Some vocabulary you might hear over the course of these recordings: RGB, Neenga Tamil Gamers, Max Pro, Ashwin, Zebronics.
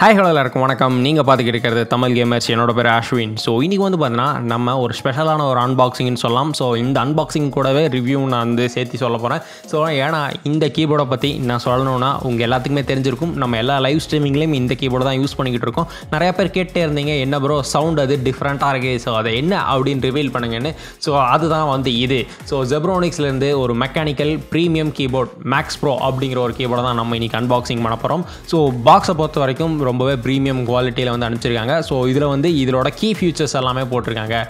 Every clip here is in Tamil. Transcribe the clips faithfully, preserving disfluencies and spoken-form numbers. Hi, hello, welcome. Neenga Tamil Gamers. My name is Ashwin. So, today we have a special unboxing. So, in this unboxing, we will review this. So, I am this keyboard. I am going to use this live streaming. I am going use this keyboard. I am going to bro sound is different. So, I am going to reveal it. So, that is this. So, Zebronics is a mechanical premium keyboard. Max Pro keyboard. I am unboxing. So, box is ரொம்பவே பிரீமியம் குவாலிட்டில வந்து அனுப்பிச்சிருக்காங்க சோ இதுல வந்து இதோட கீ ஃபீச்சர்ஸ் எல்லாமே போட்டுருக்காங்க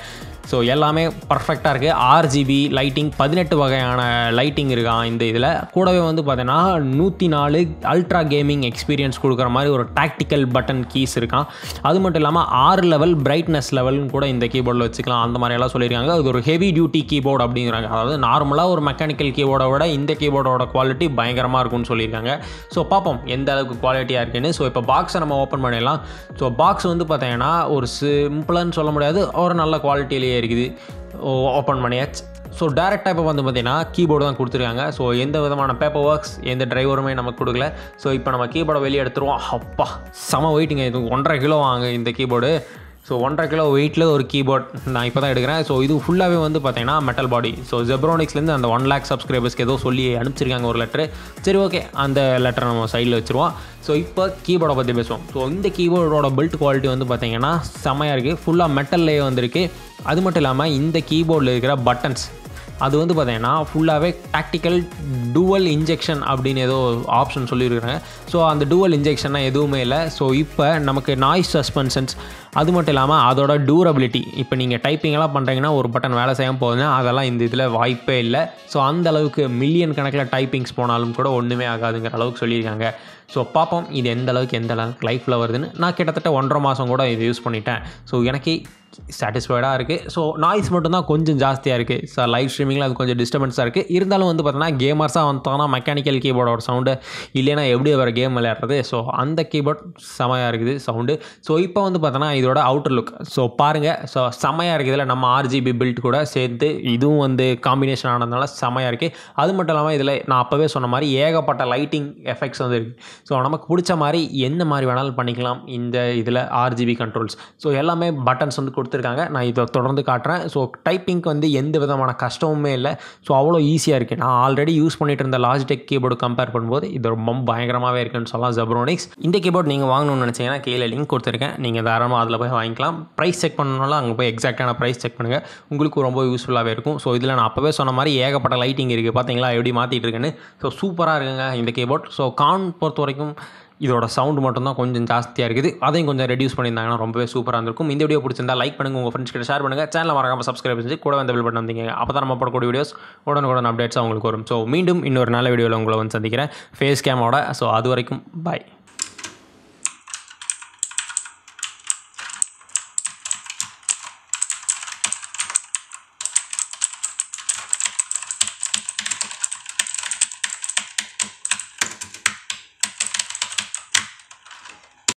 So, எல்லாமே perfect-ஆ இருக்கு R G B lighting eighteen வகையான lighting இருக்கா இந்த இதுல கூடவே வந்து பார்த்தீனா one oh four ultra gaming experience கொடுக்கிற மாதிரி ஒரு tactical button keys இருக்காம் அது மட்டும் இல்லாம six level brightness level கூட இந்த கீபோர்ட்ல வெச்சுக்கலாம் அந்த மாதிரி எல்லாம் சொல்லிருக்காங்க இது ஒரு heavy duty keyboard அப்படிங்கறாங்க அதாவது நார்மலா ஒரு mechanical keyboard-அ விட இந்த கீபோர்டோட quality பயங்கரமா இருக்கும்னு சொல்லிருக்காங்க சோ பாப்போம் எந்த அளவுக்கு குவாலிட்டியா இருக்குன்னு சோ இப்போ பாக்ஸ் நம்ம ஓபன் பண்ணிடலாம் சோ பாக்ஸ் வந்து பார்த்தீனா ஒரு சிம்பிள்னு சொல்ல முடியாது ஒரு நல்ல குவாலிட்டியில Open maniach. So direct type of the keyboard on Kuturanga. So in the paper works, in the driver main Kudula. So if I'm a keyboard value through hoppa. Some waiting I think one kilo in the keyboard. So one kilo weight low or keyboard Naipa. So you full away on the Patena metal body. So Zebronics lens and the one lakh subscribers kedo solely and Chirang or letter. Chirwoke and the letter on side lochua. So if keyboard of the best one. So in the keyboard or built quality on the Patena, Samayarge, full of metal lay on the key. That's why இந்த கீபோர்ட்ல இருக்கிற buttons அது வந்து பார்த்தீங்கன்னா ஃபுல்லாவே டாக்டிகல் டூவல் இன்ஜெக்ஷன் அப்படின ஏதோ ஆப்ஷன் சொல்லி இருக்காங்க சோ அந்த டூவல் இன்ஜெக்ஷனா எதுவுமே இல்ல சோ இப்போ நமக்கு நாய்ஸ் சஸ்பென்ஷன்ஸ் அது மட்டும் இல்லாம அதோட டியூரபிலிட்டி இப்போ நீங்க டைப்பிங் எல்லாம் பண்றீங்கன்னா ஒரு பட்டன் வேலை செய்யாம போகுதுன்னா அதெல்லாம் இந்த இதுல வாய்ப்பே இல்ல சோ அந்த அளவுக்கு மில்லியன் கணக்குல டைப்பிங்ஸ் போனாலும் கூட ஒண்ணுமே ஆகாதுங்கற அளவுக்கு சொல்லி இருக்காங்க சோ பாப்போம் இது எந்த அளவுக்கு எந்த அளவுக்கு லைஃப்ல வருதுன்னு நான் கிட்டத்தட்ட one point five மாசம் கூட இது யூஸ் பண்ணிட்டேன் சோ எனக்கு satisfied ah irukku so noise mattum da konjam jaasti ah irukku so live streaming la adu konjam disturbance ah irukku irundalum vandu pathana gamers ah vandana mechanical keyboard oda sound illena eppadi vera game velairadhu so andha keyboard samaya irukku sound so ipo vandu pathana idoda outer look so paarenga so samaya irukku idla nama R G B build kuda serthu idhum vandu combination aanadnala samaya irukku adu mattum idla na appave sonna mari yegapatta lighting effects vandu irukku so namakku pidicha mari enna mari venal pannikalam indha idla R G B controls so ellame buttons vandu கொடுத்திருக்காங்க நான் இத தொடர்ந்து காட்றேன் சோ டைப்பிங்க்கு வந்து எந்த விதமான கஷ்டமுமே இல்ல சோ அவ்வளோ ஈஸியா இருக்கு நான் ஆல்ரெடி யூஸ் பண்ணிட்டு இருந்த Logitech கீபோர்டு கம்பேர் பண்ணும்போது இது ரொம்ப பயங்கரமாவே இருக்குன்னு சொல்லலாம் Zebronics இந்த கீபோர்ட் நீங்க வாங்கணும்னு நினைச்சீங்கன்னா கீழ லிங்க் கொடுத்திருக்கேன் நீங்க தாராளமா அதல போய் வாங்கிக்கலாம் பிரைஸ் செக் பண்ணனும்னா அங்க போய் எக்ஸாக்ட்டான பிரைஸ் செக் பண்ணுங்க உங்களுக்கு ரொம்ப யூஸ்ஃபுல்லாவே இருக்கும் சோ இதல நான் அப்பவே சொன்ன மாதிரி ஏகப்பட்ட லைட்டிங் இருக்கு பாத்தீங்களா எப்படி மாத்திட்டு இருக்கேன்னு சோ சூப்பரா இருக்குங்க இந்த கீபோர்ட் சோ கான் பொறுத்த வரைக்கும் இதோட சவுண்ட் மட்டும் தான் கொஞ்சம் ஜாஸ்தியா இருக்குது அதையும் கொஞ்சம் ரெடியூஸ் பண்ணிருந்தாங்கன்னா ரொம்பவே சூப்பரா இருக்கும் இந்த வீடியோ பிடிச்சிருந்தா லைக் பண்ணுங்க உங்க ஃப்ரெண்ட்ஸ் கிட்ட ஷேர் பண்ணுங்க சேனலை மறக்காம சப்ஸ்கிரைப் செஞ்சு கூட வந்து பெல் பட்டன் அமுத்திங்க அப்பதான் நம்ம போடக்கூடிய வீடியோஸ் உடனுக்குடன் அப்டேட்ஸ் உங்களுக்கு வரும் சோ மீண்டும் இன்னொரு நல்ல வீடியோல உங்களை வந்து சந்திக்கிறேன் ஃபேஸ் கேமோட சோ அது வரைக்கும் பை